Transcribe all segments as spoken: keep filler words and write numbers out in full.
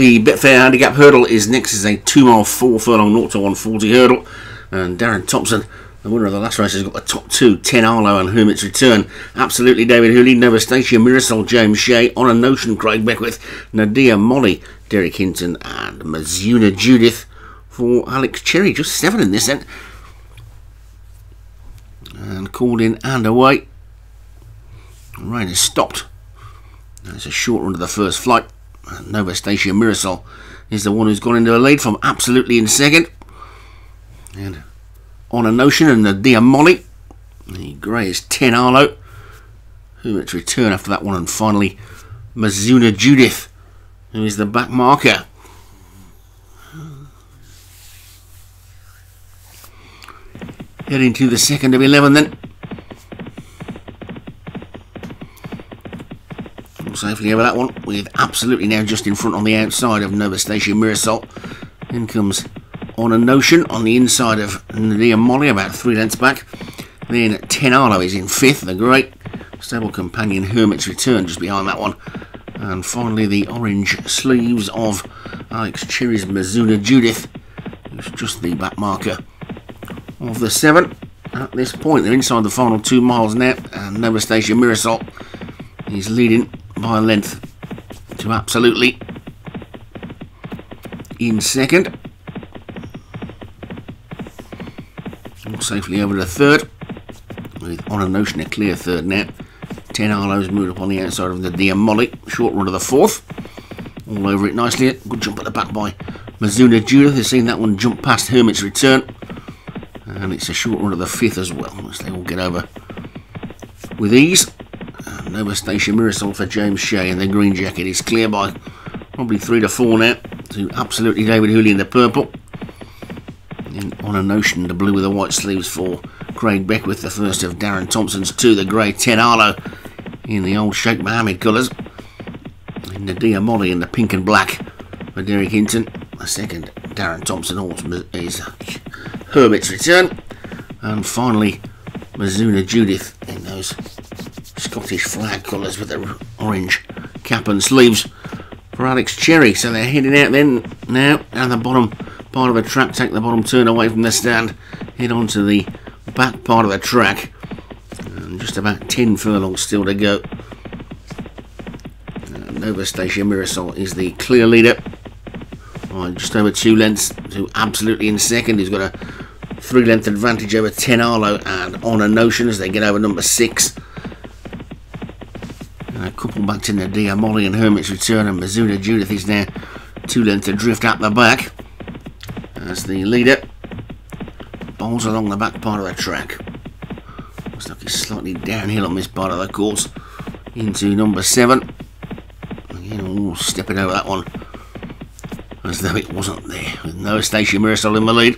The Betfair Handicap hurdle is next. Is a two-mile four-furlong zero to one forty hurdle. And Darren Thompson, the winner of the last race, has got the top two, Ten Arlo and Hermit's Return. Absolutely David Hooley, Nova Station Mirasol, James Shea, On a Notion, Craig Beckwith, Nadia Molly, Derek Hinton and Mizuna Judith for Alex Cherry. Just seven in this end. And called in and away. The rain has stopped. It's a short run to the first flight. And Nova Station Mirasol is the one who's gone into a lead from Absolutely in second. And On a Notion and Nadia Molly. The grey is Ten Arlo. Hermit's Return after that one. And finally, Mizuna Judith, who is the back marker. Heading to the second of eleven then. Safely over that one, with Absolutely now just in front on the outside of Nova Station Mirasol. In comes On a Notion on the inside of Nadia Molly, about three lengths back. Then Ten Arlo is in fifth, the great stable companion Hermit's Return just behind that one. And finally the orange sleeves of Alex Cherry's Mizuna Judith, who's just the back marker of the seven. At this point they're inside the final two miles now, and Nova Station Mirasol is leading by a length to Absolutely in second. All safely over to third, with On a Notion a clear third now. Ten Arlo's moved up on the outside of the Nadia Molly. Short run of the fourth, all over it nicely. Good jump at the back by Mizuna Judith, who's seen that one jump past Hermit's Return. And it's a short run of the fifth as well, which they all get over with ease. Nova Station Mirasol for James Shea in the green jacket is clear by probably three to four now to Absolutely David Hooley in the purple. And On a Notion, the blue with the white sleeves for Craig Beckwith, the first of Darren Thompson's two, the grey Ten Arlo in the old Sheikh Mohammed colours. And Nadia Molly in the pink and black for Derek Hinton. The second Darren Thompson horse is Hermit's Return. And finally Mizuna Judith in those Scottish flag colours with the orange cap and sleeves for Alex Cherry. So they're heading out then now down the bottom part of the track, take the bottom turn away from the stand, head on to the back part of the track, and just about ten furlongs still to go. And Nova Station Mirasol is the clear leader, right, just over two lengths to Absolutely in second. He's got a three length advantage over Ten Arlo and On a Notion as they get over number six. A couple back to Nadia Molly and Hermit's Return, and Mizuna Judith is now two lengths adrift at the back as the leader bowls along the back part of the track. Looks like he's slightly downhill on this part of the course into number seven. Again, all stepping over that one as though it wasn't there, with Nova Station Mirasol in the lead.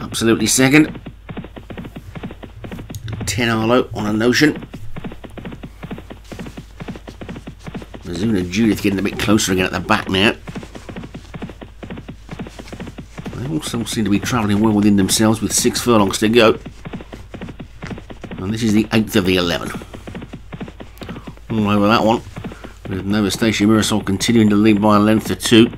Absolutely second. Ten Arlo, On a Notion. Mizuna Judith getting a bit closer again at the back now. They also seem to be travelling well within themselves with six furlongs to go. And this is the eighth of the eleven. All over that one, with Nova Station Mirasol continuing to lead by a length to two.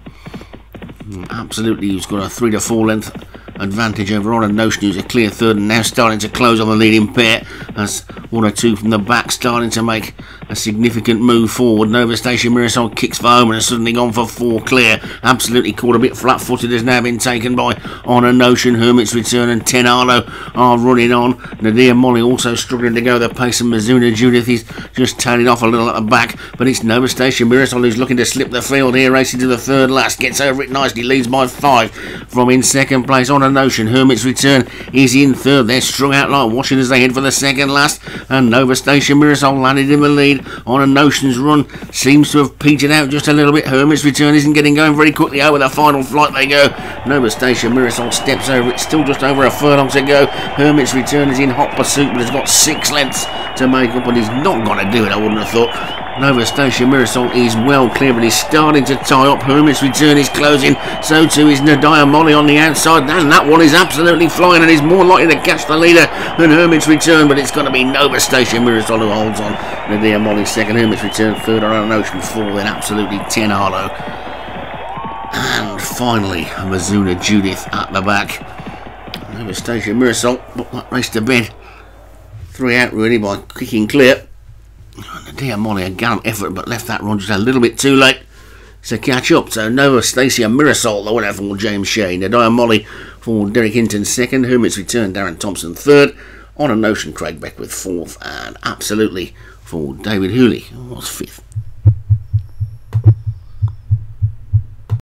Absolutely, he's got a three to four length advantage over On a Notion, who's a clear third and now starting to close on the leading pair. That's one or two from the back starting to make a significant move forward. Nova Station Mirasol kicks for home and has suddenly gone for four clear. Absolutely caught a bit flat-footed, has now been taken by On a Notion. Hermit's Return and Ten Arlo are running on. Nadia Molly also struggling to go the pace, and Mizuna Judith is just tailing off a little at the back. But it's Nova Station Mirasol who's looking to slip the field here, racing to the third last. Gets over it nicely, leads by five from in second place. On a Notion, Hermit's Return is in third. They're strung out like washing as they head for the second last. And Nova Station Mirasol landed in the lead. On a Notion's run seems to have petered out just a little bit. Hermit's Return isn't getting going very quickly. Over the final flight they go. Nova Station Mirasol steps over it. Still just over a furlong to go. Hermit's Return is in hot pursuit, but has got six lengths to make up, and he's not going to do it, I wouldn't have thought. Nova Station Mirasol is well clear, but he's starting to tie up. Hermit's Return is closing, so too is Nadia Molly on the outside, and that one is absolutely flying and is more likely to catch the leader than Hermit's Return, but it's going to be Nova Station Mirasol who holds on. Nadia Molly second, Hermit's Return third, On a Notion four, then Absolutely Ten Arlo And finally, Mizuna Judith at the back. Nova Station Mirasol put that race to bed. Three out really by kicking clear. Nadia Molly, a gallant effort, but left that run just a little bit too late to catch up. So Nova Station Mirasol, the winner for James Shea. Nadia Molly for Derek Hinton second. Hermit's Return, Darren Thompson third. On a Notion, Craig Beckwith fourth. And Absolutely for David Hooley was fifth.